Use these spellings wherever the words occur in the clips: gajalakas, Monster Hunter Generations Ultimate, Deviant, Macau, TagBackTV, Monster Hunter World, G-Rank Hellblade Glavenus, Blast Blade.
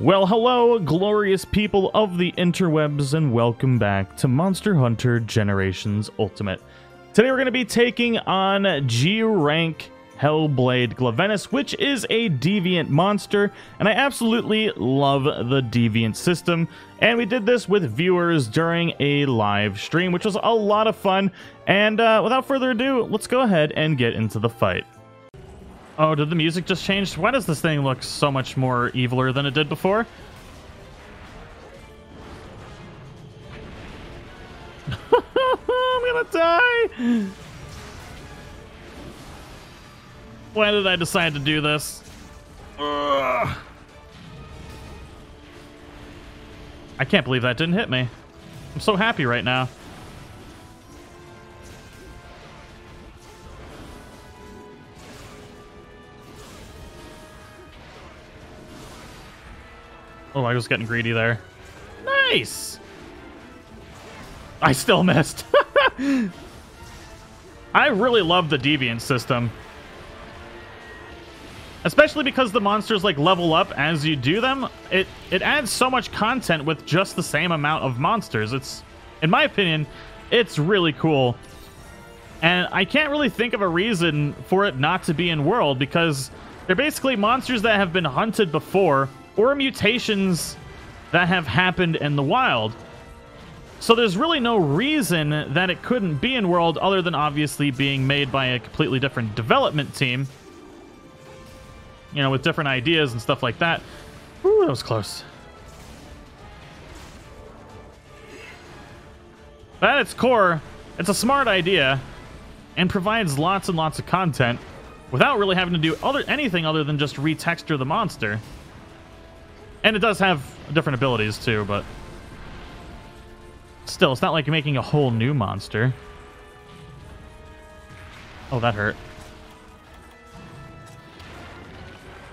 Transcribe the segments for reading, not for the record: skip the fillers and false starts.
Well, hello, glorious people of the interwebs, and welcome back to Monster Hunter Generations Ultimate. Today we're going to be taking on G-Rank Hellblade Glavenus, which is a Deviant monster, and I absolutely love the Deviant system. And we did this with viewers during a live stream, which was a lot of fun. And without further ado, let's go ahead and get into the fight. Oh, did the music just change? Why does this thing look so much more eviler than it did before? I'm gonna die! Why did I decide to do this? Ugh. I can't believe that didn't hit me. I'm so happy right now. Oh, I was getting greedy there. Nice! I still missed. I really love the Deviant system. Especially because the monsters like level up as you do them, it adds so much content with just the same amount of monsters. It's, in my opinion, it's really cool. And I can't really think of a reason for it not to be in World, because they're basically monsters that have been hunted before, or mutations that have happened in the wild. So there's really no reason that it couldn't be in World, other than obviously being made by a completely different development team. You know, with different ideas and stuff like that. Ooh, that was close. But at its core, it's a smart idea and provides lots and lots of content without really having to do anything other than just retexture the monster. And it does have different abilities too, but still, it's not like you're making a whole new monster. Oh, that hurt.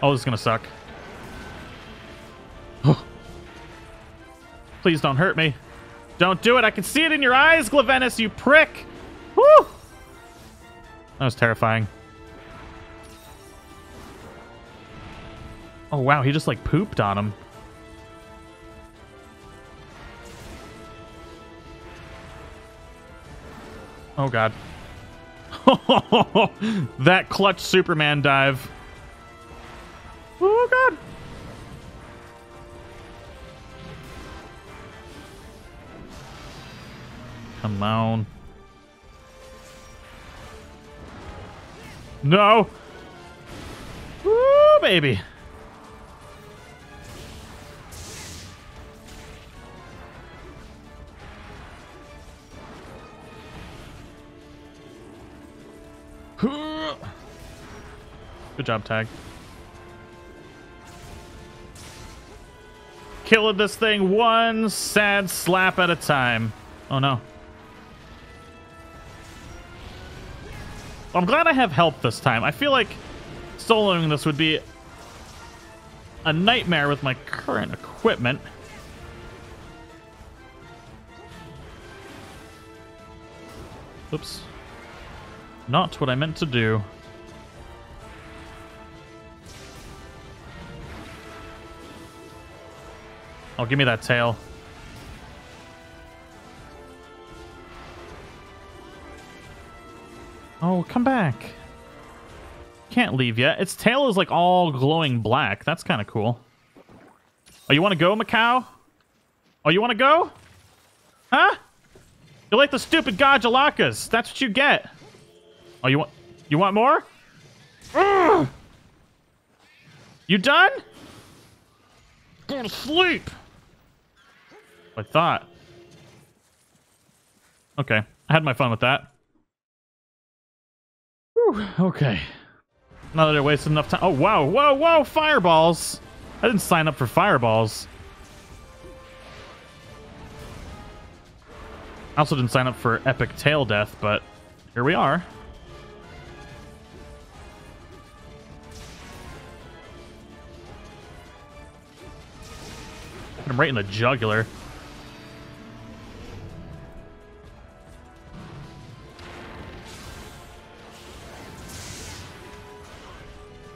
Oh, this is gonna suck. Oh. Please don't hurt me. Don't do it. I can see it in your eyes, Glavenus, you prick! Woo! That was terrifying. Oh, wow, he just, like, pooped on him. Oh, God. That clutch Superman dive. Oh, God. Come on. No. Ooh, baby. Good job, Tag. Killing this thing one sad slap at a time. Oh no. I'm glad I have help this time. I feel like soloing this would be a nightmare with my current equipment. Oops. Not what I meant to do. Oh, give me that tail. Oh, come back. Can't leave yet. Its tail is like all glowing black. That's kind of cool. Oh, you want to go, Macau? Oh, you want to go? Huh? You're like the stupid gajalakas. That's what you get. Oh, you want more? Ugh! You done? Go to sleep. I thought. Okay, I had my fun with that. Whew, okay. Now that I wasted enough time. Oh, wow, whoa, whoa, fireballs! I didn't sign up for fireballs. I also didn't sign up for epic tail death, but here we are. I'm right in the jugular.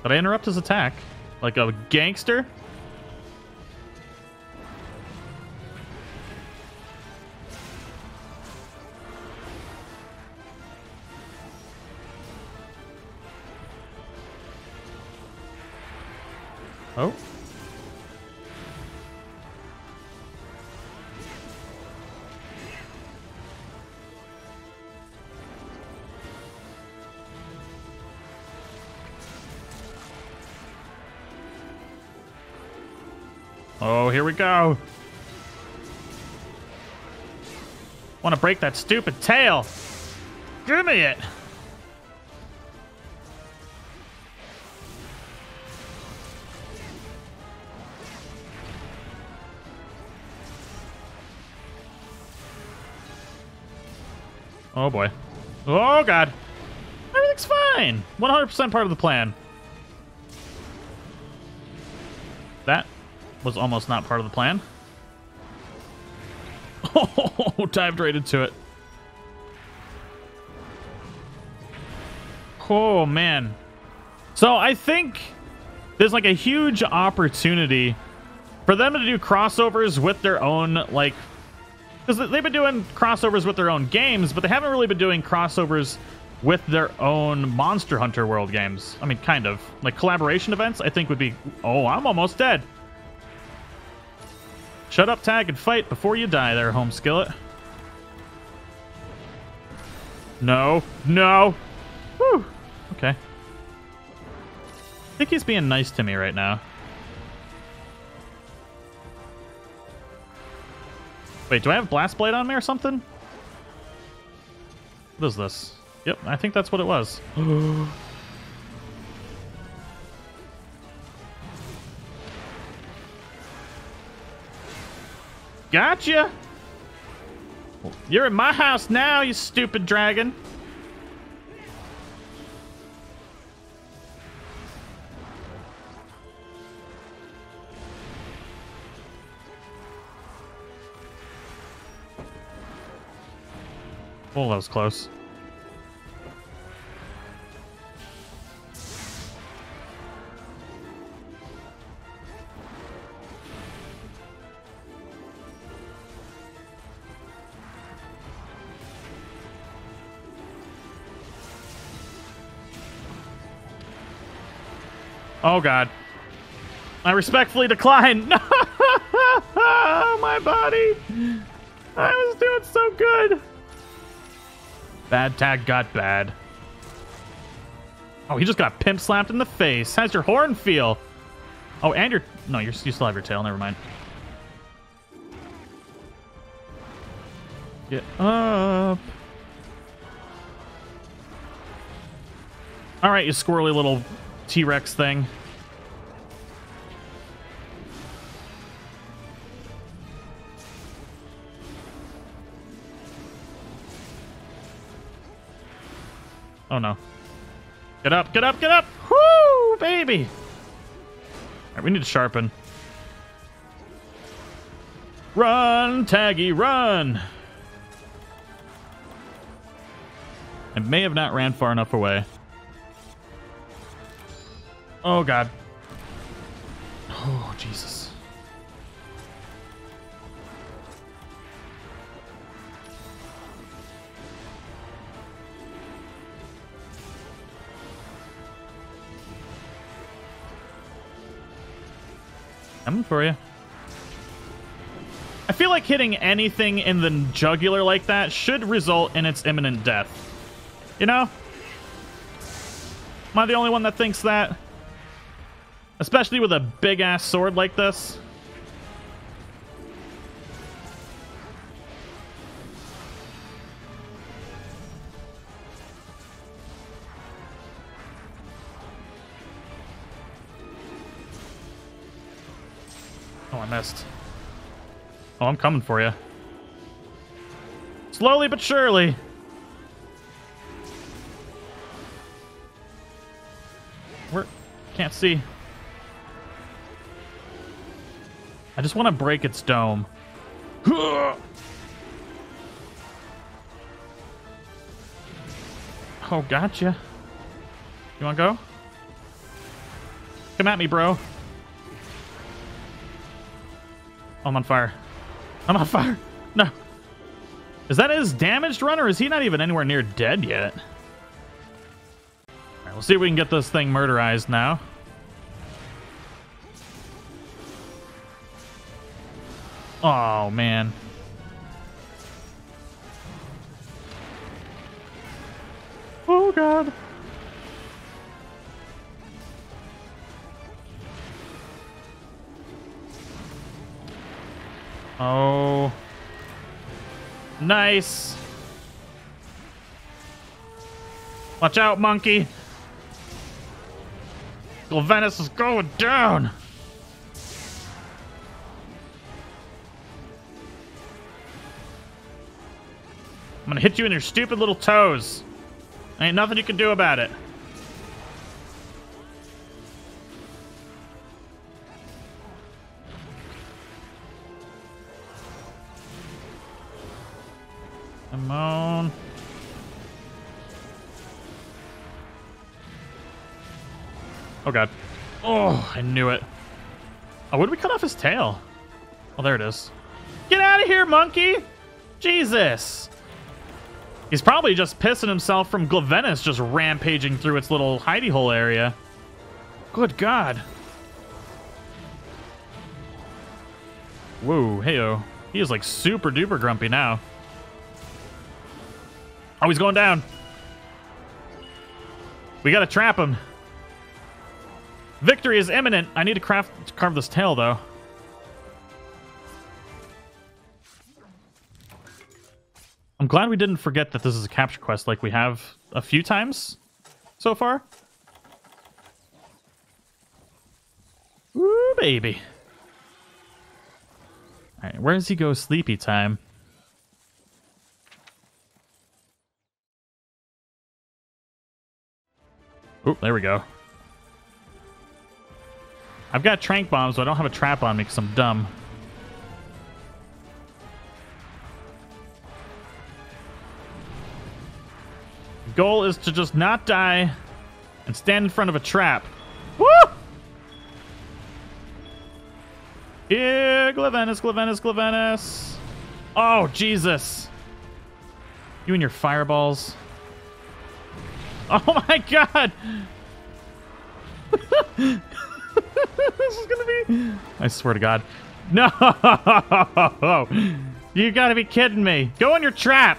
Did I interrupt his attack? Like a gangster? Oh. Oh, here we go. Want to break that stupid tail. Give me it. Oh, boy. Oh, God. Everything's fine. 100% part of the plan. That was almost not part of the plan. Oh, dived right into it. Oh, man. So I think there's like a huge opportunity for them to do crossovers with their own, like, because they've been doing crossovers with their own games, but they haven't really been doing crossovers with their own Monster Hunter World games. I mean, kind of. Like, collaboration events, I think would be... Oh, I'm almost dead. Shut up, Tag, and fight before you die there, Home Skillet. No. No. Whew. Okay. I think he's being nice to me right now. Wait, do I have Blast Blade on me or something? What is this? Yep, I think that's what it was. Gotcha! You're in my house now, you stupid dragon! Oh, that was close. Oh, God. I respectfully decline. My body. I was doing so good. Bad Tag got bad. Oh, he just got pimp slapped in the face. How's your horn feel? Oh, and your... No, you still have your tail. Never mind. Get up. All right, you squirrely little T-Rex thing. Oh, no. Get up, get up, get up! Woo, baby! All right, we need to sharpen. Run, Taggy, run! I may have not ran far enough away. Oh, God. Oh, Jesus. Coming for you. I feel like hitting anything in the jugular like that should result in its imminent death. You know? Am I the only one that thinks that? Especially with a big-ass sword like this. Oh, I missed. Oh, I'm coming for you. Slowly but surely. We're... Can't see. I just want to break its dome. Oh, gotcha. You want to go? Come at me, bro. I'm on fire. I'm on fire. No. Is that his damaged run, or is he not even anywhere near dead yet? All right, we'll see if we can get this thing murderized now. Oh, man. Oh, God. Oh. Nice. Watch out, monkey. Glavenus is going down. I'm gonna hit you in your stupid little toes. Ain't nothing you can do about it. Come on. Oh, God. Oh, I knew it. Oh, where'd we cut off his tail? Oh, there it is. Get out of here, monkey! Jesus! He's probably just pissing himself from Glavenus just rampaging through its little hidey hole area. Good God. Whoa, heyo. He is like super duper grumpy now. Oh, he's going down. We gotta trap him. Victory is imminent. I need to carve this tail, though. I'm glad we didn't forget that this is a capture quest like we have a few times so far. Ooh, baby. All right, where does he go sleepy time? Ooh, there we go. I've got tranq bombs, so I don't have a trap on me because I'm dumb. Goal is to just not die and stand in front of a trap. Woo! Yeah, Glavenus, Glavenus, Glavenus. Oh, Jesus. You and your fireballs. Oh, my God. This is going to be... I swear to God. No! You got to be kidding me. Go in your trap.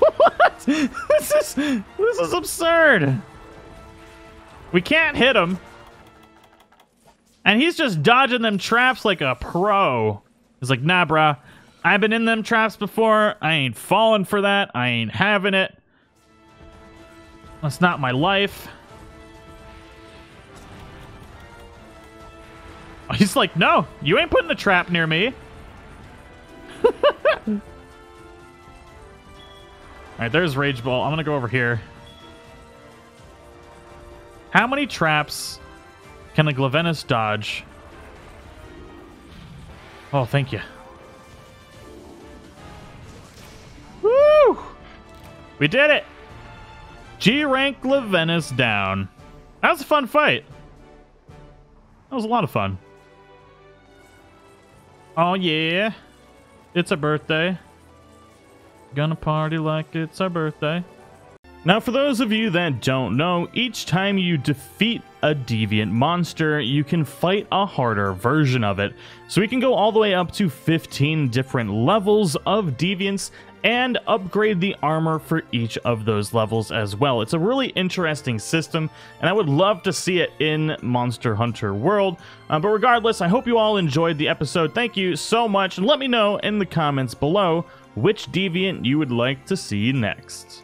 What? This is absurd. We can't hit him. And he's just dodging them traps like a pro. He's like, nah, brah. I've been in them traps before. I ain't falling for that. I ain't having it. That's not my life. He's like, no, you ain't putting a trap near me. All right, there's Rage Ball. I'm going to go over here. How many traps can a Glavenus dodge? Oh, thank you. Woo! We did it! G-Rank Glavenus down. That was a fun fight. That was a lot of fun. Oh, yeah. It's a birthday. Gonna party like it's our birthday. Now, for those of you that don't know, each time you defeat a deviant monster, you can fight a harder version of it. So we can go all the way up to 15 different levels of deviants and upgrade the armor for each of those levels as well. It's a really interesting system, and I would love to see it in Monster Hunter World. But regardless, I hope you all enjoyed the episode. Thank you so much, and let me know in the comments below which deviant you would like to see next.